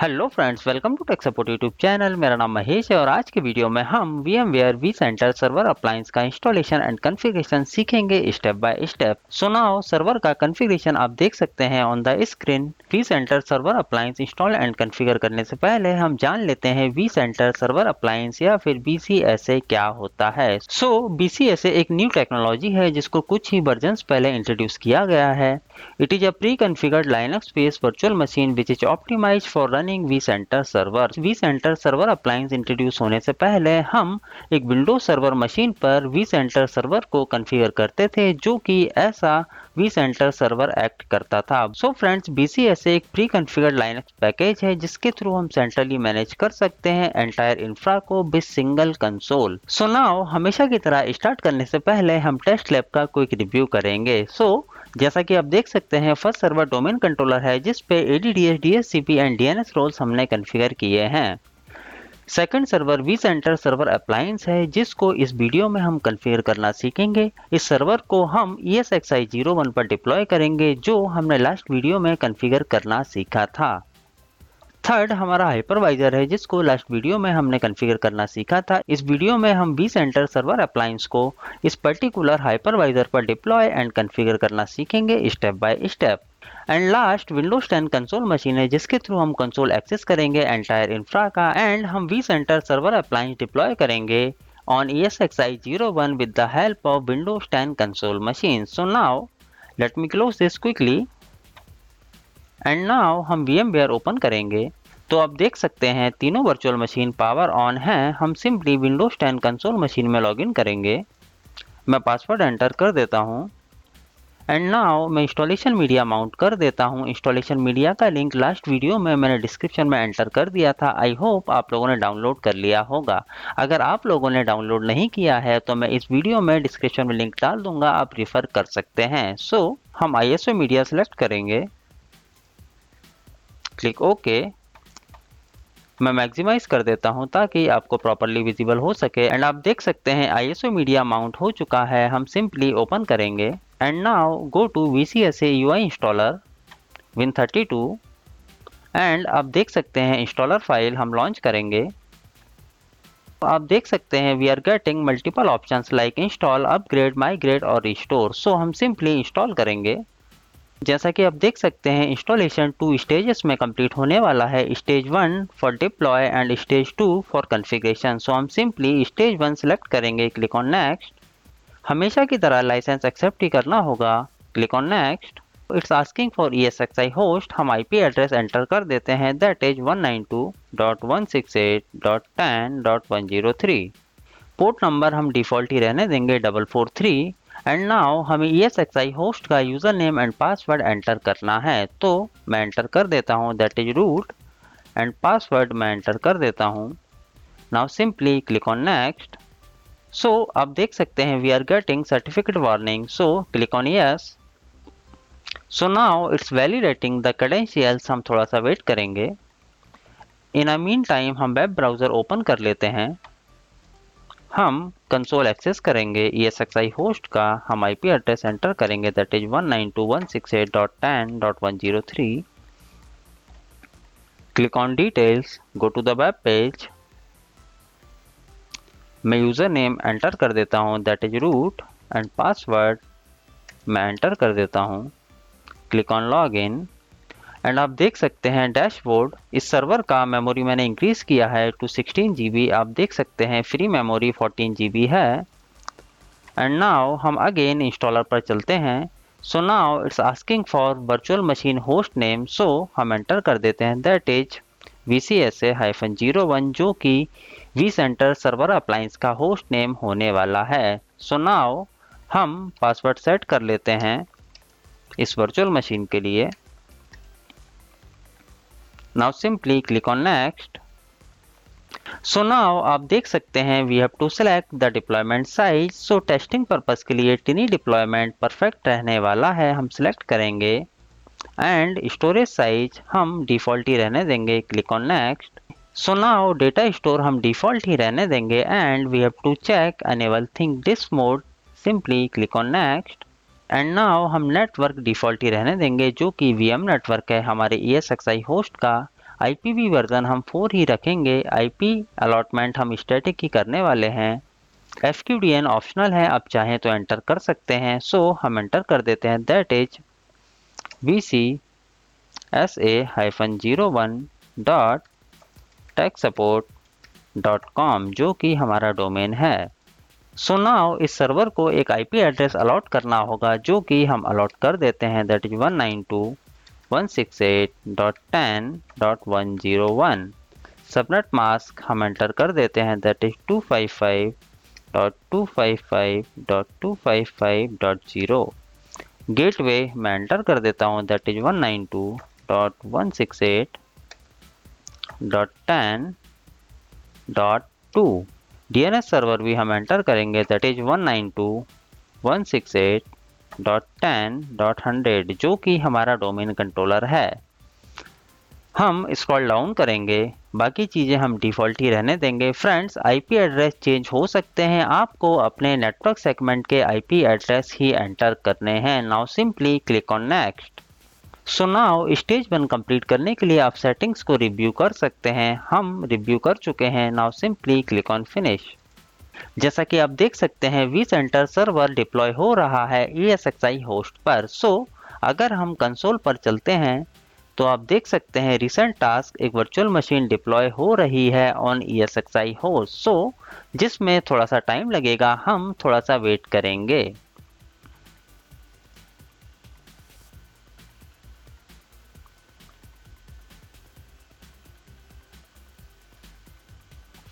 Hello friends, welcome to tech support YouTube channel. मेरा नाम महेश है और आज के वीडियो में हम VMware vCenter सर्वर अप्लायंस का इंस्टॉलेशन एंड कॉन्फ़िगरेशन सीखेंगे step by step. So now server का कॉन्फ़िगरेशन आप देख सकते हैं on the screen. vCenter server appliance install and configure करने से पहले हम जान लेते हैं vCenter सर्वर अप्लायंस या फिर VCSA क्या होता है। सो VCSA एक न्यू टेक्नोलॉजी है जिसको कुछ ही वर्जन पहले इंट्रोड्यूस किया गया है। It is a pre configured Linux based virtual machine which is optimised for vCenter server. vCenter server appliance introduce होने से पहले हम एक विंडोज सर्वर मशीन पर vCenter सर्वर को कॉन्फ़िगर करते थे, जो कि ऐसा vCenter सर्वर एक्ट करता था। सो फ्रेंड्स, VCSA एक प्री कॉन्फ़िगर्ड लिनक्स पैकेज है जिसके थ्रू हम सेंट्रली मैनेज कर सकते हैं एंटायर इंफ्रा को with single console. So now हमेशा की तरह स्टार्ट करने से पहले हम टेस्ट लैब का क्विक रिव्यू करेंगे। सो जैसा कि आप देख सकते हैं फर्स्ट सर्वर डोमेन कंट्रोलर है जिसपे ADDS, DHCP and DNS roles हमने कॉन्फ़िगर किए हैं। Second server vCenter server appliance है जिसको इस वीडियो में हम कॉन्फ़िगर करना सीखेंगे। इस सर्वर को हम ESXi 01 पर डिप्लॉय करेंगे जो हमने लास्ट वीडियो में कॉन्फ़िगर करना सीखा था। थर्ड हमारा हाइपरवाइजर है जिसको लास्ट वीडियो में हमने कॉन्फ़िगर करना सीखा था। इस वीडियो में हम vCenter सर्वर अप्लायंस को इस पर्टिकुलर हाइपरवाइजर पर डिप्लॉय एंड कॉन्फ़िगर करना सीखेंगे step by step. And last Windows 10 console machine है जिसके थ्रू हम कंसोल एक्सेस करेंगे एंटायर इंफ्रा का एंड हम vCenter सर्वर अप्लायंस डिप्लॉय करेंगे on ESXi 01 with the help of Windows 10 console machine. So now let me close this quickly and now हम VMware open करेंगे। तो आप देख सकते हैं तीनों वर्चुअल मशीन पावर ऑन है। हम सिंपली विंडोज 10 कंसोल मशीन में लॉगिन करेंगे। मैं पासवर्ड एंटर कर देता हूँ एंड नाउ मैं इंस्टॉलेशन मीडिया माउंट कर देता हूँ। इंस्टॉलेशन मीडिया का लिंक लास्ट वीडियो में मैंने डिस्क्रिप्शन में एंटर कर दिया था। आई होप आप लोगों ने डाउनलोड कर लिया होगा। अगर आप लोगों ने डाउनलोड नहीं किया है तो मैं इस वीडियो में डिस्क्रिप्शन में लिंक डाल दूंगा, आप रिफ़र कर सकते हैं। सो हम ISO मीडिया सेलेक्ट करेंगे, क्लिक ओके। मैं मैक्सिमाइज़ कर देता हूं ताकि आपको प्रॉपरली विजिबल हो सके एंड आप देख सकते हैं ISO मीडिया माउंट हो चुका है। हम सिंपली ओपन करेंगे and now go to vCSA UI installer win32 and आप देख सकते हैं installer फाइल हम लॉन्च करेंगे। आप देख सकते हैं we are getting multiple options like install, upgrade, migrate और restore। सो हम simply install करेंगे। जैसा कि आप देख सकते हैं इंस्टॉलेशन 2 स्टेजेस में कंप्लीट होने वाला है, stage 1 for deploy and stage 2 for configuration. So हम सिंपली स्टेज 1 सेलेक्ट करेंगे, क्लिक ऑन नेक्स्ट। हमेशा की तरह लाइसेंस एक्सेप्ट ही करना होगा, click on next. It's asking for ESXi host, हम IP एड्रेस एंटर कर देते हैं दैट इज 192.168.10.103। पोर्ट नंबर हम डिफ़ॉल्ट ही रहने देंगे 443 एंड नाउ हमें ESXi होस्ट का user name and password enter करना है। तो मैं एंटर कर देता हूँ that is root and password मैं एंटर कर देता हूँ। Now simply click on next. So आप देख सकते हैं we are getting certificate warning, so click on yes. So now it's validating the credentials, हम थोड़ा सा वेट करेंगे। इन अ मीन टाइम हम वेब ब्राउज़र ओपन कर लेते हैं। हम कंसोल एक्सेस करेंगे ESXi होस्ट का, हम IP एड्रेस एंटर करेंगे that is 192.168.10.103। Click on details, go to the web page. मैं यूज़र नेम एंटर कर देता हूँ that is root and password मैं एंटर कर देता हूँ, click on log in and आप देख सकते हैं डैशबोर्ड। इस सर्वर का मेमोरी मैंने इंक्रीज़ किया है टू 16 GB। आप देख सकते हैं फ्री मेमोरी 14 GB है एंड नाउ हम अगेन इंस्टॉलर पर चलते हैं। So now it's asking for virtual machine host name, so हम एंटर कर देते हैं दैट इज vcsa-01 जो कि vCenter सर्वर अप्लायंस का होस्ट नेम होने वाला है। सो नाउ हम पासवर्ड सेट कर लेते हैं इस वर्चुअल मशीन के लिए। Now simply click on next. So now आप देख सकते हैं we have to select the deployment size. So testing purpose के लिए टिनी डिप्लॉयमेंट परफेक्ट रहने वाला है, हम सेलेक्ट करेंगे एंड स्टोरेज साइज हम डिफ़ॉल्ट ही रहने देंगे, click on next. So now data store हम डिफ़ॉल्ट ही रहने देंगे and we have to check enable think disk mode, simply click on next. And now हम नेटवर्क डिफ़ॉल्ट ही रहने देंगे जो कि VM नेटवर्क है हमारे ESXi होस्ट का। IPv वर्जन हम 4 ही रखेंगे। IP अलॉटमेंट हम स्टैटिक ही करने वाले हैं। FQDN ऑप्शनल है, आप चाहें तो एंटर कर सकते हैं। सो हम एंटर कर देते हैं, दैट इज vcsa-01.techsupport.com जो कि हमारा डोमेन है। सो नाउ इस सर्वर को एक IP एड्रेस अलॉट करना होगा जो कि हम अलॉट कर देते हैं, दैट इज 192.168.10.101। सबनेट मास्क हम एंटर कर देते हैं, दैट इज 255.255.255.0। गेटवे मैं एंटर कर देता हूं, दैट इज 192.168.10.2। DNS सर्वर भी हम एंटर करेंगे, दैट इज 192.168.10.100 जो कि हमारा डोमेन कंट्रोलर है। हम स्क्रॉल डाउन करेंगे, बाकी चीज़ें हम डिफ़ॉल्ट ही रहने देंगे। फ्रेंड्स, IP एड्रेस चेंज हो सकते हैं, आपको अपने नेटवर्क सेगमेंट के IP एड्रेस ही एंटर करने हैं। Now simply click on next. So now stage 1 complete करने के लिए आप सेटिंग्स को रिव्यू कर सकते हैं, हम रिव्यू कर चुके हैं। Now simply click on finish. जैसा कि आप देख सकते हैं vCenter सर्वर डिप्लॉय हो रहा है ESXi होस्ट पर। सो अगर हम कंसोल पर चलते हैं तो आप देख सकते हैं रिसेंट टास्क एक वर्चुअल मशीन डिप्लॉय हो रही है ऑन ESXi होस्ट। सो जिसमें थोड़ा सा टाइम लगेगा, हम थोड़ा सा वेट करेंगे।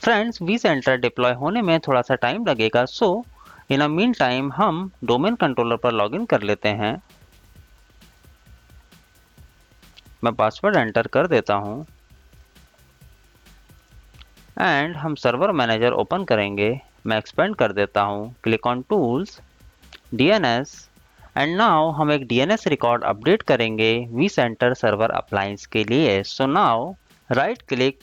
फ्रेंड्स, vCenter डिप्लॉय होने में थोड़ा सा टाइम लगेगा। So in a mean time हम डोमेन कंट्रोलर पर लॉगिन कर लेते हैं। मैं पासवर्ड एंटर कर देता हूँ एंड हम सर्वर मैनेजर ओपन करेंगे। मैं एक्सपेंड कर देता हूँ, click on tools, DNS and now हम एक DNS रिकॉर्ड अपडेट करेंगे vCenter सर्वर अप्लायंस के लिए। So now right click,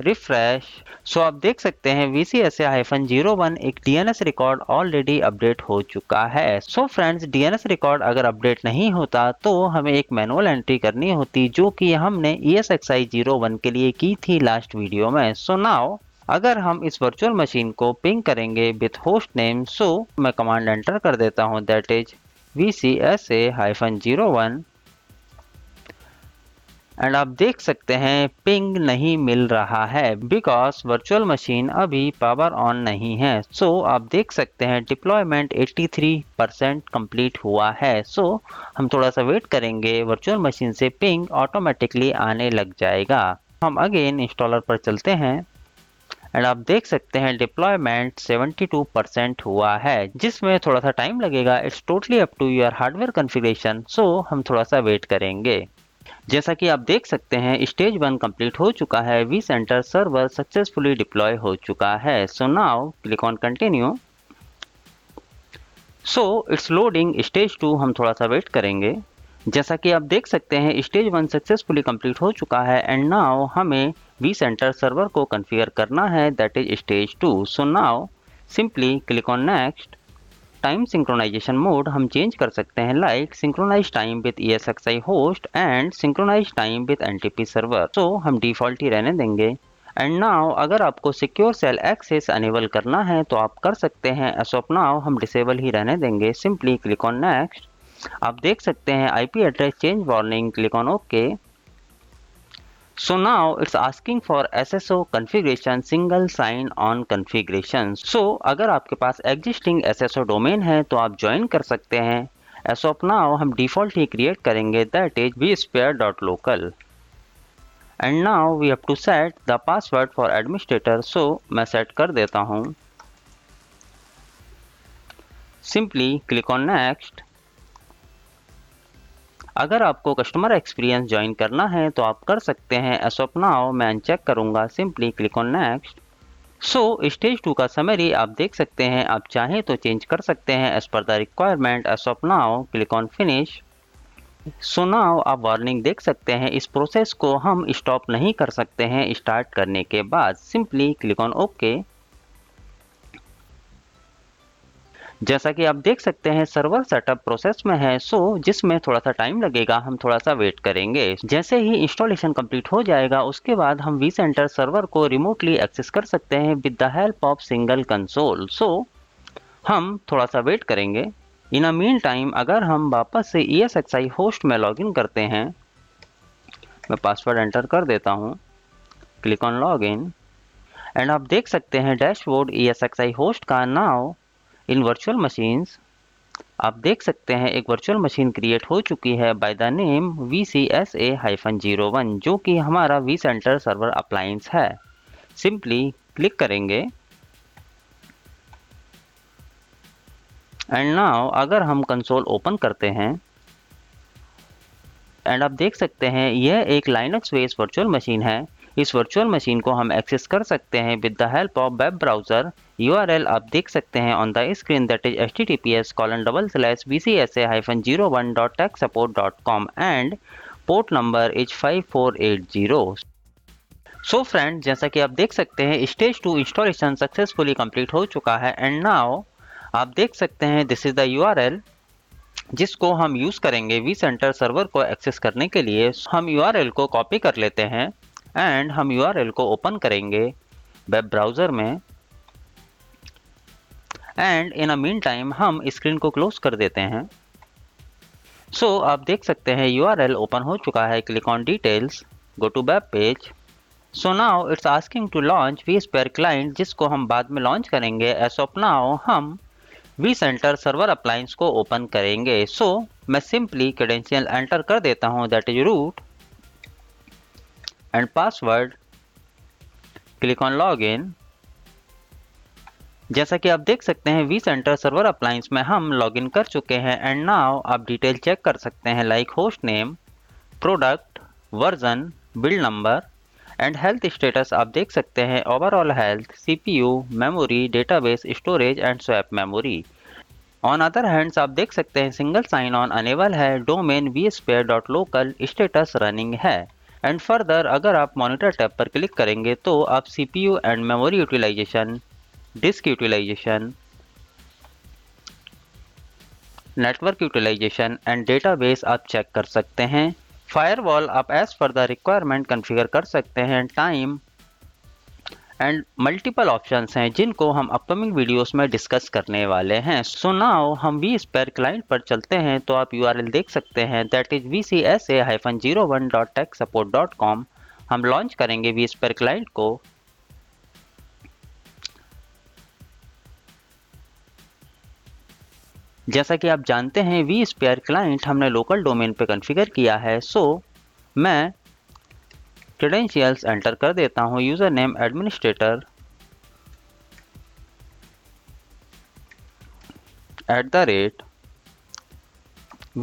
refresh. So आप देख सकते हैं VCSA-01 एक DNS रिकॉर्ड ऑलरेडी अपडेट हो चुका है। सो फ्रेंड्स, DNS रिकॉर्ड अगर अपडेट नहीं होता तो हमें एक मैनुअल एंट्री करनी होती जो कि हमने ESXi-01 के लिए की थी लास्ट वीडियो में। सो नाउ अगर हम इस वर्चुअल मशीन को पिंग करेंगे विथ होस्ट नेम, सो मैं कमांड एंटर कर देता हूँ, दैट इज VCSA-01 एंड आप देख सकते हैं पिंग नहीं मिल रहा है बिकॉज वर्चुअल मशीन अभी पावर ऑन नहीं है। सो आप देख सकते हैं डिप्लॉयमेंट 83% कंप्लीट हुआ है। सो हम थोड़ा सा वेट करेंगे, वर्चुअल मशीन से पिंग ऑटोमेटिकली आने लग जाएगा। हम अगेन इंस्टॉलर पर चलते हैं एंड आप देख सकते हैं डिप्लॉयमेंट 72% हुआ है, जिसमें थोड़ा सा टाइम लगेगा। It's totally up to your hardware configuration. So हम थोड़ा सा वेट करेंगे। जैसा कि आप देख सकते हैं स्टेज 1 कंप्लीट हो चुका है, vCenter सर्वर सक्सेसफुली डिप्लॉय हो चुका है। So now click on continue. So it's loading stage 2, हम थोड़ा सा वेट करेंगे। जैसा कि आप देख सकते हैं स्टेज 1 सक्सेसफुली कंप्लीट हो चुका है एंड नाउ हमें vCenter सर्वर को कॉन्फ़िगर करना है, that is stage 2। So now simply click on next. Time synchronisation mode हम चेंज कर सकते हैं, like synchronise time with ESXi host and synchronise time with NTP server. So हम default ही रहने देंगे एंड नाउ अगर आपको सिक्योर सेल एक्सेस अनेबल करना है तो आप कर सकते हैं। एज ऑफ नाउ हम डिसेबल ही रहने देंगे। Simply click on next. आप देख सकते हैं IP address change warning, click on okay. So now it's asking for SSO configuration, single sign on configuration. So अगर आपके पास एग्जिस्टिंग SSO डोमेन है तो आप ज्वाइन कर सकते हैं। एज ऑफ नाउ हम डिफ़ॉल्ट ही क्रिएट करेंगे, that is vsphere.local and now we have to set the password for administrator. So मैं सेट कर देता हूँ, सिंपली क्लिक ऑन नेक्स्ट। अगर आपको कस्टमर एक्सपीरियंस ज्वाइन करना है तो आप कर सकते हैं। एज ऑफ नाउ मैं अनचेक करूंगा, simply click on next. So stage 2 का समरी आप देख सकते हैं, आप चाहें तो चेंज कर सकते हैं as per the requirement. As of now click on finish. So now आप वार्निंग देख सकते हैं, इस प्रोसेस को हम स्टॉप नहीं कर सकते हैं स्टार्ट करने के बाद। Simply click on okay. जैसा कि आप देख सकते हैं सर्वर सेटअप प्रोसेस में है, सो जिसमें थोड़ा सा टाइम लगेगा, हम थोड़ा सा वेट करेंगे। जैसे ही इंस्टॉलेशन कंप्लीट हो जाएगा उसके बाद हम vCenter सर्वर को रिमोटली एक्सेस कर सकते हैं with the help of single console. So हम थोड़ा सा वेट करेंगे। इन अ मीन टाइम अगर हम वापस से ESXi होस्ट में लॉगिन करते हैं, मैं पासवर्ड एंटर कर देता हूँ, क्लिक ऑन लॉगिन एंड आप देख सकते हैं डैशबोर्ड ESXi होस्ट का। नाउ इन वर्चुअल मशीन्स आप देख सकते हैं एक वर्चुअल मशीन क्रिएट हो चुकी है बाय द नेम VCSA-01 जो कि हमारा vCenter सर्वर अप्लायंस है। सिंपली क्लिक करेंगे एंड नाउ अगर हम कंसोल ओपन करते हैं एंड आप देख सकते हैं यह एक लाइनक्स बेस्ड वर्चुअल मशीन है। इस वर्चुअल मशीन को हम एक्सेस कर सकते हैं with the help of web browser. URL आप देख सकते हैं on the screen, that is https://vcsa-01.techsupport.com and port number is 5480। So friend, जैसा कि आप देख सकते हैं स्टेज 2 इंस्टॉलेशन सक्सेसफुली कंप्लीट हो चुका है एंड नाउ आप देख सकते हैं दिस इज द URL जिसको हम यूज़ करेंगे vCenter सर्वर को एक्सेस करने के लिए। हम URL को कॉपी कर लेते हैं एंड हम URL को ओपन करेंगे वेब ब्राउज़र में and in a mean time हम स्क्रीन को क्लोज कर देते हैं। सो आप देख सकते हैं URL ओपन हो चुका है। Click on details, go to web page. So now it's asking to launch vSphere client जिसको हम बाद में लॉन्च करेंगे। एज ऑफ नाउ हम vCenter सर्वर अप्लायंस को ओपन करेंगे। सो मैं सिंपली क्रेडेंशियल एंटर कर देता हूँ, that is root and password, click on login. जैसा कि आप देख सकते हैं vCenter सर्वर अप्लायंस में हम लॉगिन कर चुके हैं एंड नाउ आप डिटेल चेक कर सकते हैं like host name, product, version, build number and health status. आप देख सकते हैं overall health, CPU, memory, database storage and swap memory. On other hands आप देख सकते हैं सिंगल साइन ऑन अनेबल है, डोमेन vSphere.local, स्टेटस रनिंग है एंड फर्दर अगर आप मॉनिटर टैब पर क्लिक करेंगे तो आप CPU and memory utilization, disk utilization, network utilization and database आप चेक कर सकते हैं। फायरवॉल आप as per the requirement configure कर सकते हैं, टाइम एंड मल्टीपल ऑप्शंस हैं जिनको हम अपकमिंग वीडियोस में डिस्कस करने वाले हैं। सो नाउ हम vSphere क्लाइंट पर चलते हैं तो आप URL देख सकते हैं, दैट इज vcsa-01.techsupport.com। हम लॉन्च करेंगे vSphere क्लाइंट को जैसा कि आप जानते हैं vSphere क्लाइंट हमने लोकल डोमेन पे कॉन्फ़िगर किया है। सो मैं क्रेडेंशियल्स एंटर कर देता हूँ, यूज़र नेम एडमिनिस्ट्रेटर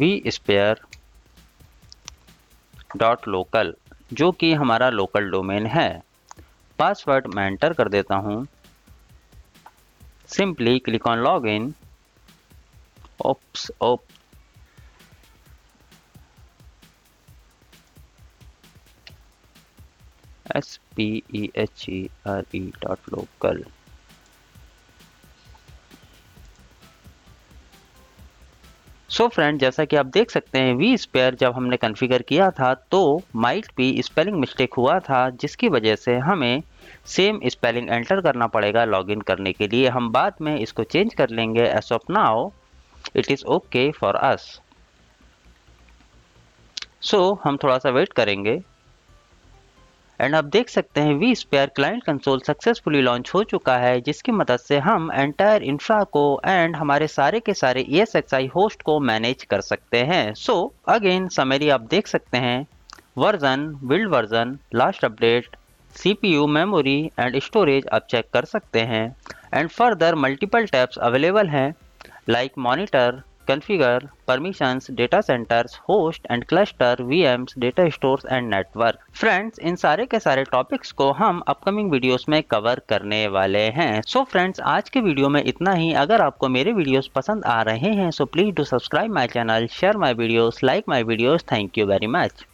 @vsphere.local जो कि हमारा लोकल डोमेन है। पासवर्ड मैं एंटर कर देता हूँ, simply click on login. SPEHERE.local। So friend, जैसा कि आप देख सकते हैं vSphere जब हमने कॉन्फ़िगर किया था तो माइट भी स्पेलिंग मिस्टेक हुआ था जिसकी वजह से हमें सेम स्पेलिंग एंटर करना पड़ेगा लॉगिन करने के लिए। हम बाद में इसको चेंज कर लेंगे। As of now it is okay for us. So हम थोड़ा सा वेट करेंगे एंड आप देख सकते हैं vSphere client console successfully launch हो चुका है जिसकी मदद से हम एंटायर इंफ्रा को एंड हमारे सारे के सारे ESXi होस्ट को मैनेज कर सकते हैं। सो अगेन समरी आप देख सकते हैं, version, build version, last update, CPU, memory and storage आप चेक कर सकते हैं and further multiple tabs available हैं like monitor, configure, permissions, data centres, host and cluster, VMs, data stores and network. Friends, इन सारे के सारे टॉपिक्स को हम अपकमिंग वीडियोस में कवर करने वाले हैं। सो फ्रेंड्स, आज के वीडियो में इतना ही। अगर आपको मेरे वीडियोस पसंद आ रहे हैं so please do subscribe my channel, share my videos, like my videos. Thank you very much.